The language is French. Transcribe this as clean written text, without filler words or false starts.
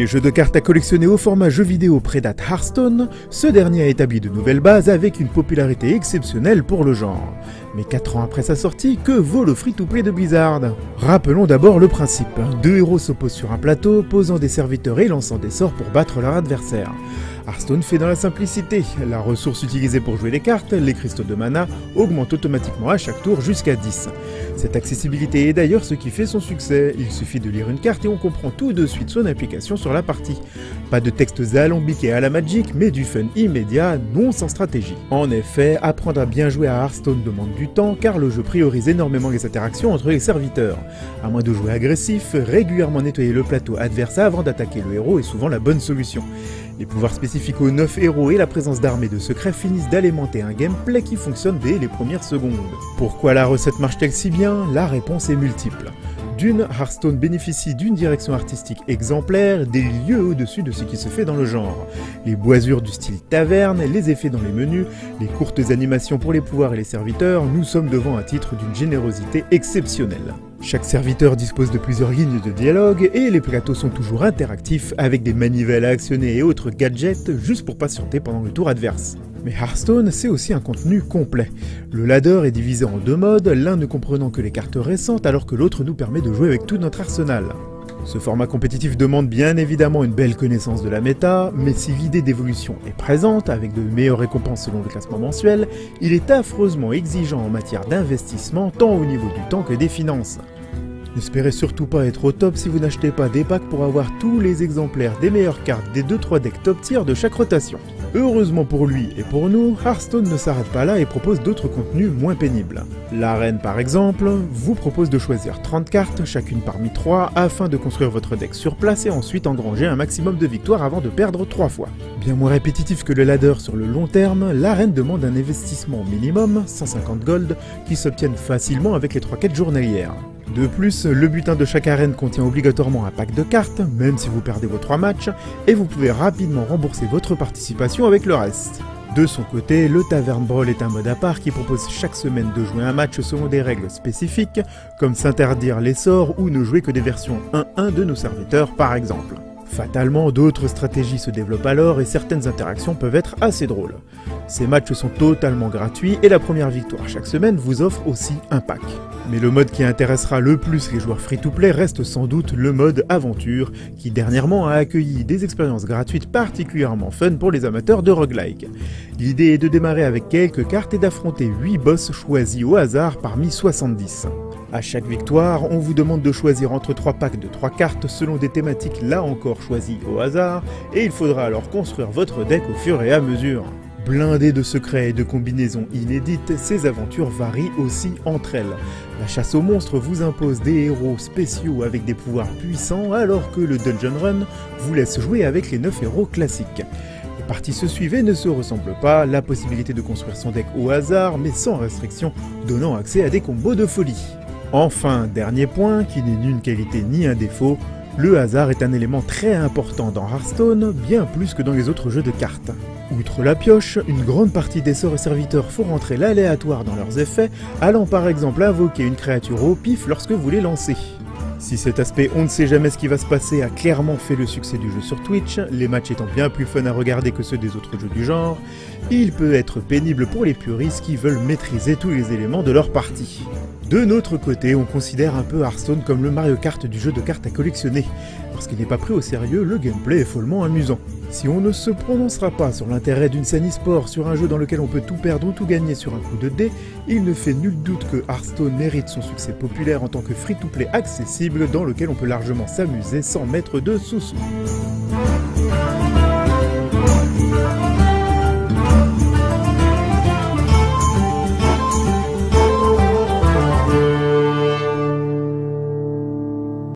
premier jeu de cartes à collectionner au format jeu vidéo prédate Hearthstone, ce dernier a établi de nouvelles bases avec une popularité exceptionnelle pour le genre. Mais 4 ans après sa sortie, que vaut le free-to-play de Blizzard? Rappelons d'abord le principe. Deux héros s'opposent sur un plateau, posant des serviteurs et lançant des sorts pour battre leur adversaire. Hearthstone fait dans la simplicité. La ressource utilisée pour jouer les cartes, les cristaux de mana, augmente automatiquement à chaque tour jusqu'à 10. Cette accessibilité est d'ailleurs ce qui fait son succès. Il suffit de lire une carte et on comprend tout de suite son application sur la partie. Pas de textes alambiqués à la Magic, mais du fun immédiat, non sans stratégie. En effet, apprendre à bien jouer à Hearthstone demande du temps, car le jeu priorise énormément les interactions entre les serviteurs. À moins de jouer agressif, régulièrement nettoyer le plateau adverse avant d'attaquer le héros est souvent la bonne solution. Les pouvoirs spécifiques aux 9 héros et la présence d'armées de secrets finissent d'alimenter un gameplay qui fonctionne dès les premières secondes. Pourquoi la recette marche-t-elle si bien? La réponse est multiple. D'une, Hearthstone bénéficie d'une direction artistique exemplaire, des lieux au-dessus de ce qui se fait dans le genre. Les boisures du style taverne, les effets dans les menus, les courtes animations pour les pouvoirs et les serviteurs, nous sommes devant un titre d'une générosité exceptionnelle. Chaque serviteur dispose de plusieurs lignes de dialogue et les plateaux sont toujours interactifs avec des manivelles à actionner et autres gadgets juste pour patienter pendant le tour adverse. Mais Hearthstone, c'est aussi un contenu complet. Le ladder est divisé en deux modes, l'un ne comprenant que les cartes récentes alors que l'autre nous permet de jouer avec tout notre arsenal. Ce format compétitif demande bien évidemment une belle connaissance de la méta, mais si l'idée d'évolution est présente, avec de meilleures récompenses selon le classement mensuel, il est affreusement exigeant en matière d'investissement tant au niveau du temps que des finances. N'espérez surtout pas être au top si vous n'achetez pas des packs pour avoir tous les exemplaires des meilleures cartes des 2-3 decks top tier de chaque rotation. Heureusement pour lui et pour nous, Hearthstone ne s'arrête pas là et propose d'autres contenus moins pénibles. L'arène par exemple, vous propose de choisir 30 cartes, chacune parmi 3, afin de construire votre deck sur place et ensuite engranger un maximum de victoires avant de perdre 3 fois. Bien moins répétitif que le ladder sur le long terme, l'arène demande un investissement minimum, 150 gold, qui s'obtiennent facilement avec les 3 quêtes journalières. De plus, le butin de chaque arène contient obligatoirement un pack de cartes, même si vous perdez vos 3 matchs, et vous pouvez rapidement rembourser votre participation avec le reste. De son côté, le Tavern Brawl est un mode à part qui propose chaque semaine de jouer un match selon des règles spécifiques, comme s'interdire les sorts ou ne jouer que des versions 1-1 de nos serviteurs par exemple. Fatalement, d'autres stratégies se développent alors et certaines interactions peuvent être assez drôles. Ces matchs sont totalement gratuits et la première victoire chaque semaine vous offre aussi un pack. Mais le mode qui intéressera le plus les joueurs free-to-play reste sans doute le mode aventure, qui dernièrement a accueilli des expériences gratuites particulièrement fun pour les amateurs de roguelike. L'idée est de démarrer avec quelques cartes et d'affronter 8 boss choisis au hasard parmi 70. A chaque victoire, on vous demande de choisir entre 3 packs de 3 cartes selon des thématiques là encore choisies au hasard, et il faudra alors construire votre deck au fur et à mesure. Blindées de secrets et de combinaisons inédites, ces aventures varient aussi entre elles. La chasse aux monstres vous impose des héros spéciaux avec des pouvoirs puissants, alors que le Dungeon Run vous laisse jouer avec les 9 héros classiques. Les parties se suivent et ne se ressemblent pas, la possibilité de construire son deck au hasard, mais sans restriction, donnant accès à des combos de folie. Enfin, dernier point, qui n'est ni une qualité ni un défaut, le hasard est un élément très important dans Hearthstone, bien plus que dans les autres jeux de cartes. Outre la pioche, une grande partie des sorts et serviteurs font rentrer l'aléatoire dans leurs effets, allant par exemple invoquer une créature au pif lorsque vous les lancez. Si cet aspect on ne sait jamais ce qui va se passer a clairement fait le succès du jeu sur Twitch, les matchs étant bien plus fun à regarder que ceux des autres jeux du genre, il peut être pénible pour les puristes qui veulent maîtriser tous les éléments de leur partie. De notre côté, on considère un peu Hearthstone comme le Mario Kart du jeu de cartes à collectionner. Lorsqu'il n'est pas pris au sérieux, le gameplay est follement amusant. Si on ne se prononcera pas sur l'intérêt d'une scène e-sport sur un jeu dans lequel on peut tout perdre ou tout gagner sur un coup de dé, il ne fait nul doute que Hearthstone mérite son succès populaire en tant que free-to-play accessible dans lequel on peut largement s'amuser sans mettre de sous-sous.